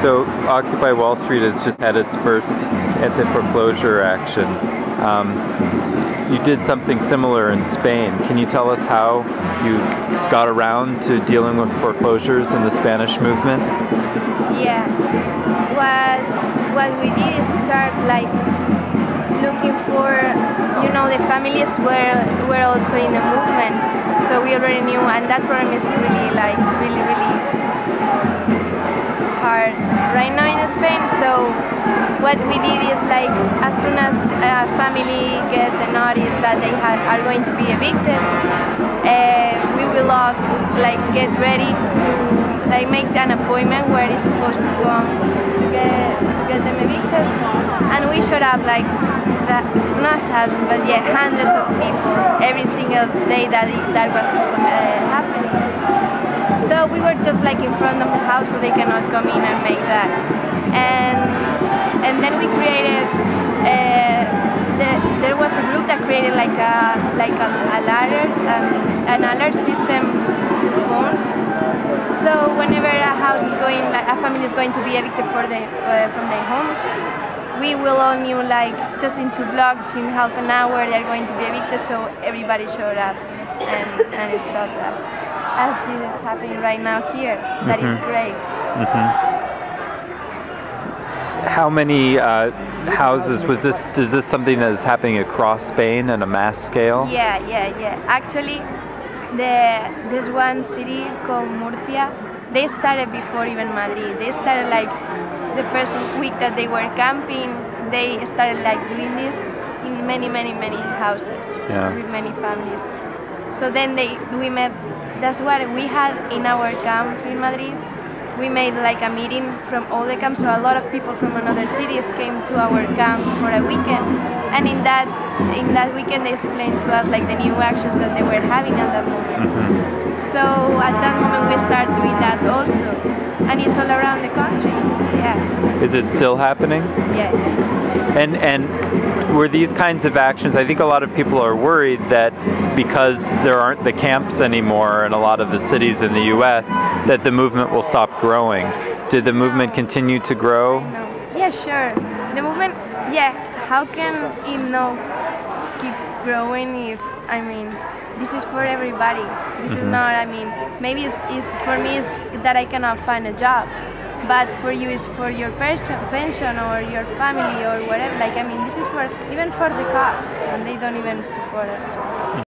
So Occupy Wall Street has just had its first anti-foreclosure action. You did something similar in Spain. Can you tell us how you got around to dealing with foreclosures in the Spanish movement? Yeah, what we did is start like looking for, you know, the families were also in the movement, so we already knew, and that problem is really hard right now in Spain. So what we did is like as soon as a family get the notice that they are going to be evicted, we will all like get ready to like make an appointment where it's supposed to go to get them evicted, and we showed up like that, not thousands but yeah hundreds of people every single day that was happening. So we were just like in front of the house so they cannot come in and make that. And then we created, there was a group that created like a alert, an alert system for phones. So whenever a house is going, like a family is going to be evicted from their homes, we will all knew like just in 2 blocks, in half an hour they're going to be evicted, so everybody showed up and stopped that. As it is happening right now here, that is great. How many houses was this? Is this something that is happening across Spain on a mass scale? Yeah. Actually, this one city called Murcia, they started before even Madrid. They started like the first week that they were camping. They started like doing this in many houses with many families. So then we met. That's what we had in our camp in Madrid. We made like a meeting from all the camps, so a lot of people from another cities came to our camp for a weekend. And in that weekend they explained to us like the new actions that they were having at that moment. So at that moment we started doing that also. And it's all around the country, Is it still happening? Yeah. And were these kinds of actions, I think a lot of people are worried that because there aren't the camps anymore in a lot of the cities in the U.S. that the movement will stop growing. Did the movement continue to grow? No. Yeah, sure. The movement, how can it not keep growing if, I mean, this is for everybody. This is not, I mean, maybe it's for me it's that I cannot find a job. But for you, it's for your pension or your family or whatever. Like, I mean, this is for even for the cops, and they don't even support us.